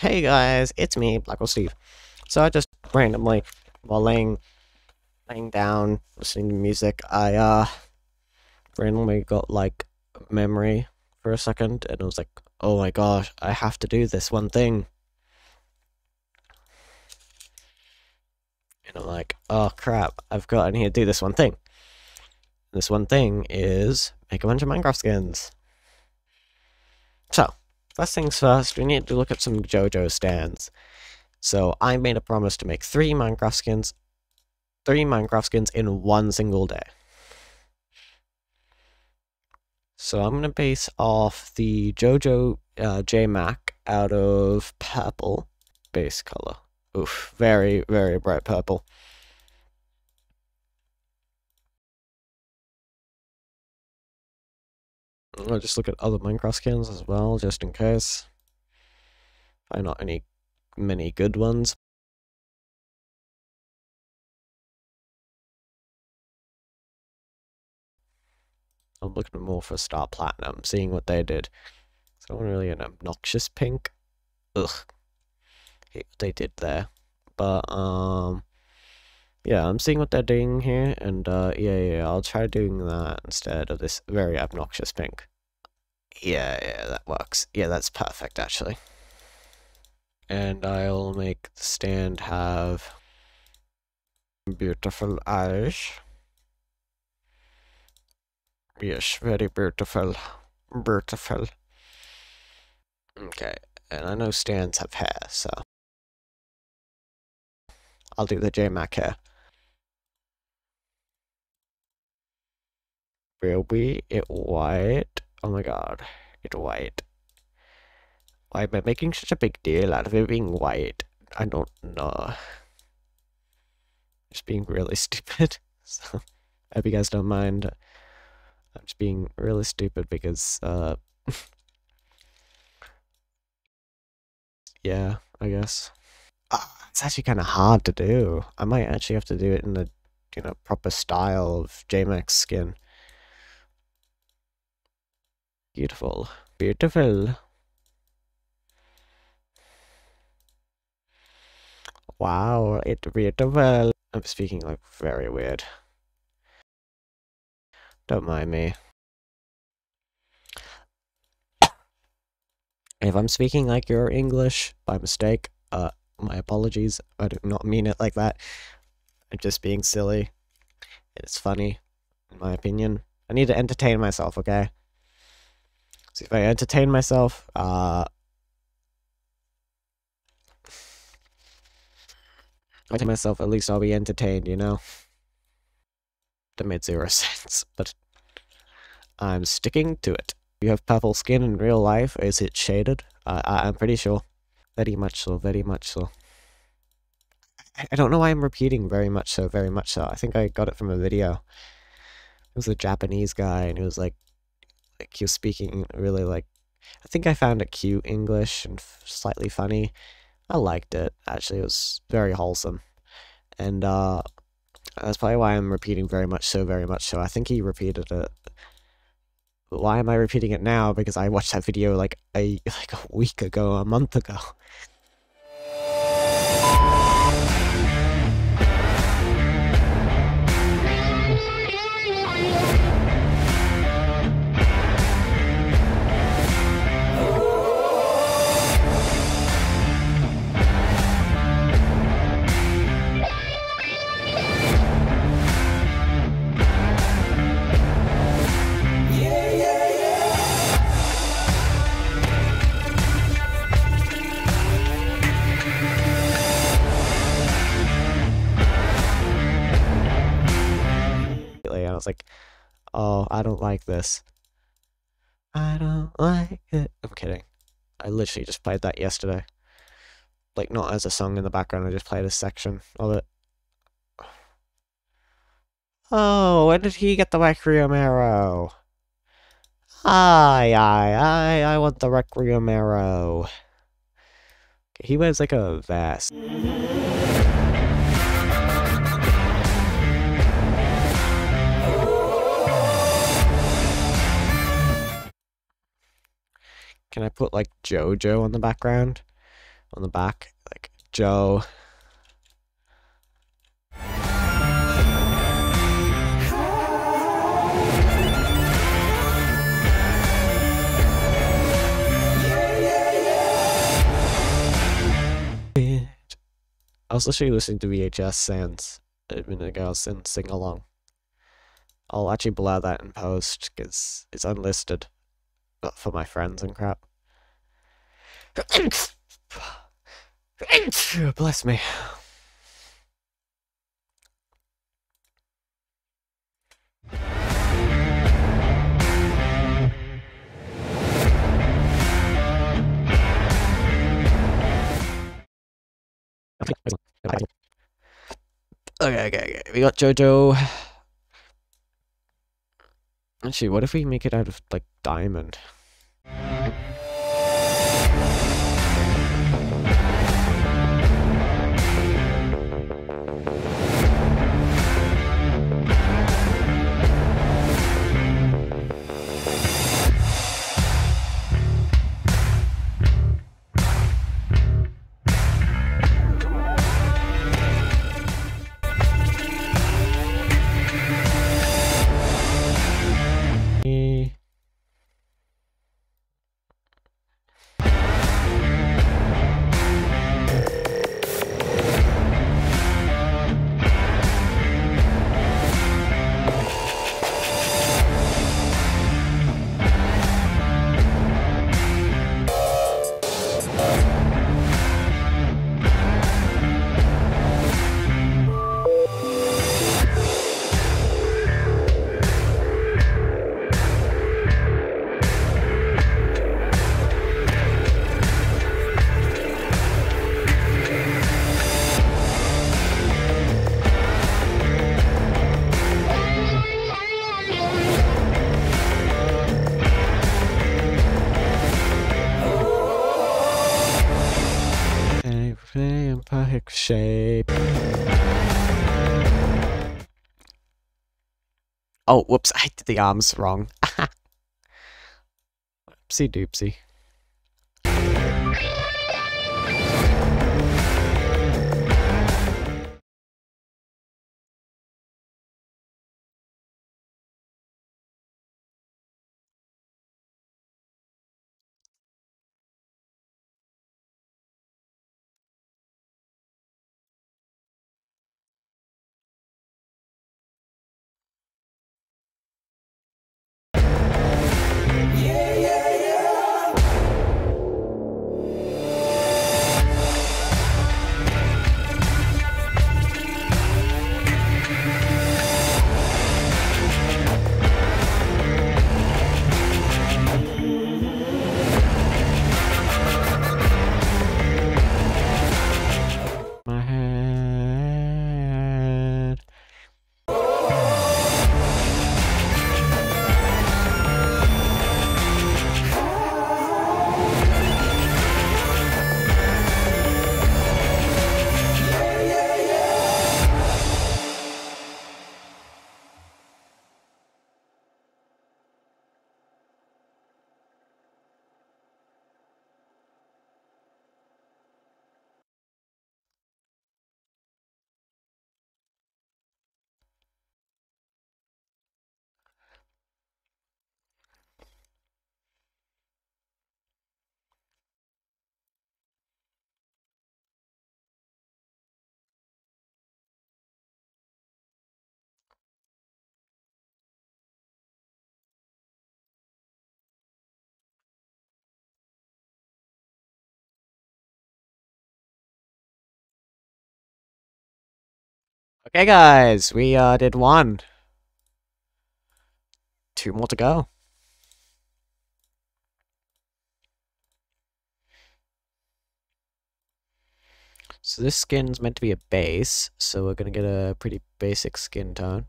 Hey guys, it's me, BlackholeSteve. So I just randomly, while laying down, listening to music, I randomly got like memory for a second, and I was like, oh my gosh, I have to do this one thing. And I'm like, oh crap, I've got in here to do this one thing. And this one thing is make a bunch of Minecraft skins. So, first things first, we need to look at some JoJo stands. So, I made a promise to make three Minecraft skins in one single day. So, I'm going to base off the JoJo Jaymak out of purple base color. Oof, very, very bright purple. I'll just look at other Minecraft skins as well, just in case. Probably not any many good ones. I'm looking more for Star Platinum, seeing what they did. Is that one really an obnoxious pink? Ugh. Hate what they did there. But, yeah, I'm seeing what they're doing here, and yeah, I'll try doing that instead of this very obnoxious pink. Yeah, that works. Yeah, that's perfect, actually. And I'll make the stand have beautiful eyes. Yes, very beautiful. Beautiful. Okay, and I know stands have hair, so I'll do the Jaymak hair. Will be it white? Oh my god, it white. Why am I making such a big deal out of it being white? I don't know. Just being really stupid. So I hope you guys don't mind. I'm just being really stupid because yeah, I guess. It's actually kind of hard to do. I might actually have to do it in the proper style of Jaymak's skin. Beautiful. Beautiful. Wow, it's beautiful. I'm speaking like very weird. Don't mind me. If I'm speaking like you're English by mistake, my apologies. I do not mean it like that. I'm just being silly. It's funny, in my opinion. I need to entertain myself, okay? So if I entertain myself, I tell myself at least I'll be entertained, you know? That made 0 sense, but I'm sticking to it. You have purple skin in real life, is it shaded? I'm pretty sure. Very much so, very much so. I don't know why I'm repeating very much so, very much so. I think I got it from a video. It was a Japanese guy, and he was like he was speaking really like, I think I found it cute English and slightly funny. I liked it, actually. It was very wholesome. And that's probably why I'm repeating very much so, very much so. I think he repeated it. But why am I repeating it now? Because I watched that video like a week ago, a month ago. I was like, oh, I don't like this. I don't like it. I'm kidding. I literally just played that yesterday. Like, not as a song in the background, I just played a section of it. Oh, when did he get the Requiem Arrow? I want the Requiem Arrow. He wears like a vest. Can I put like JoJo on the background? on the back, like Joe. I was literally listening to VHS Sands a minute ago and sing along. I'll actually blur that in post because it's unlisted, but for my friends and crap. Bless me. Okay. We got JoJo. Actually, what if we make it out of, like, diamond? Perfect shape. Oh, whoops, I did the arms wrong. Oopsie doopsie. Okay guys, we did one. Two more to go. So this skin's meant to be a base, so we're gonna get a pretty basic skin tone.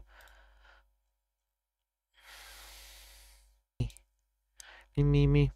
Me.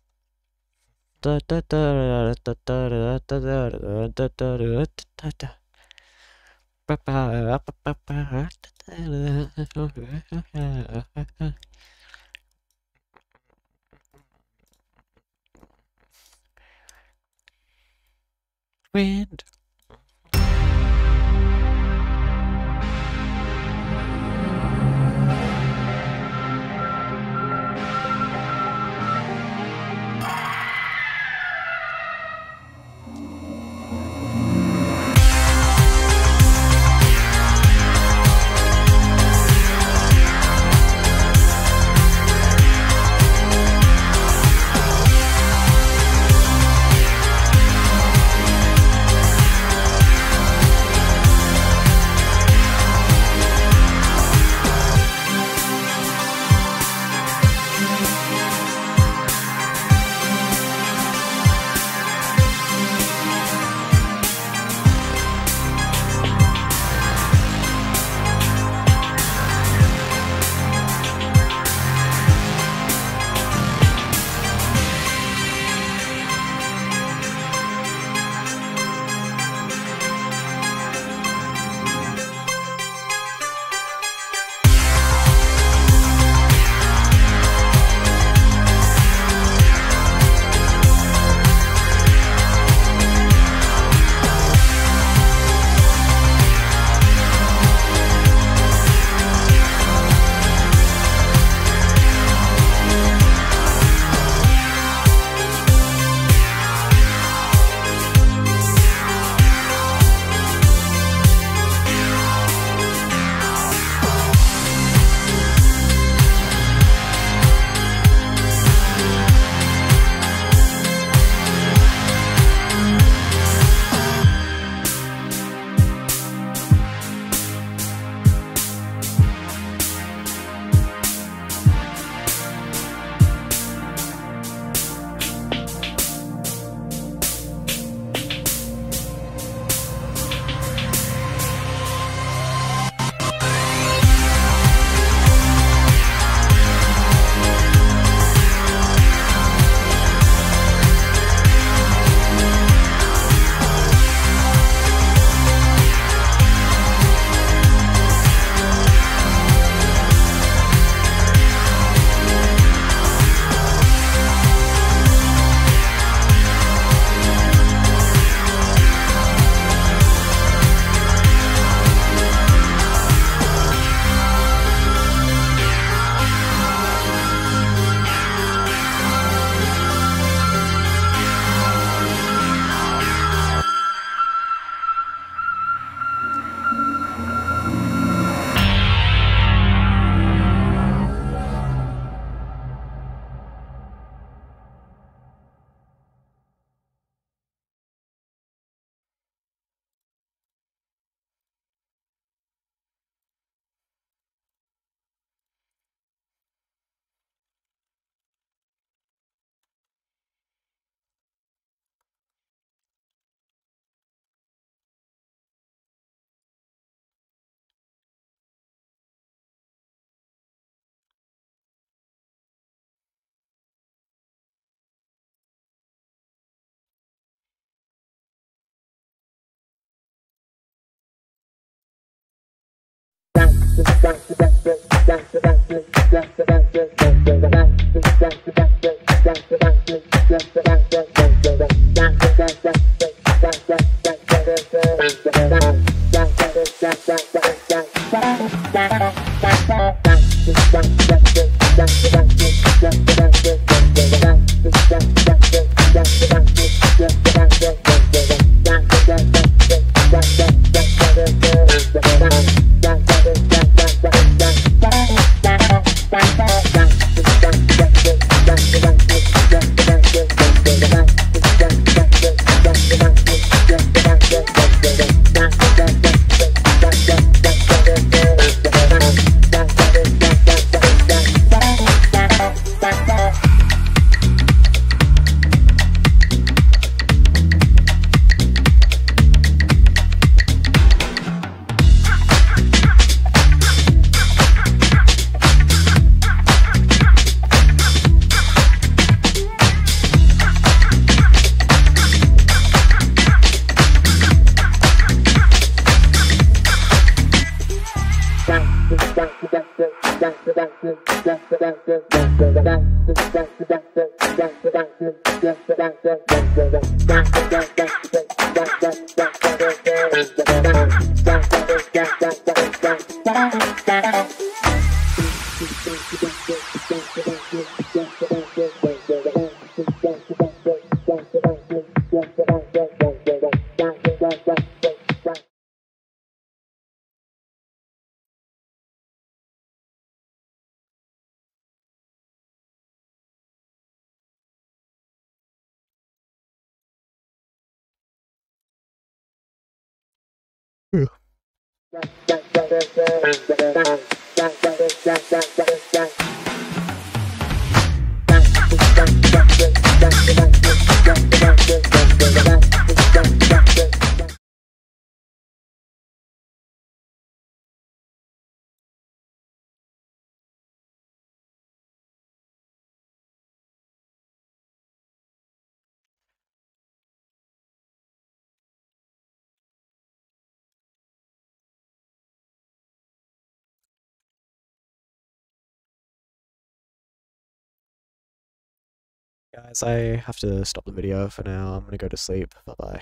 Guys, I have to stop the video for now. I'm gonna go to sleep. Bye-bye.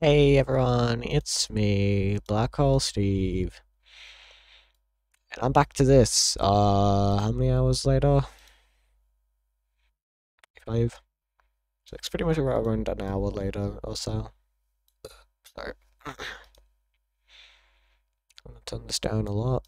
Hey everyone, it's me, BlackholeSteve. And I'm back to this, how many hours later? 5. So it's pretty much around an hour later or so. Sorry. I'm gonna turn this down a lot.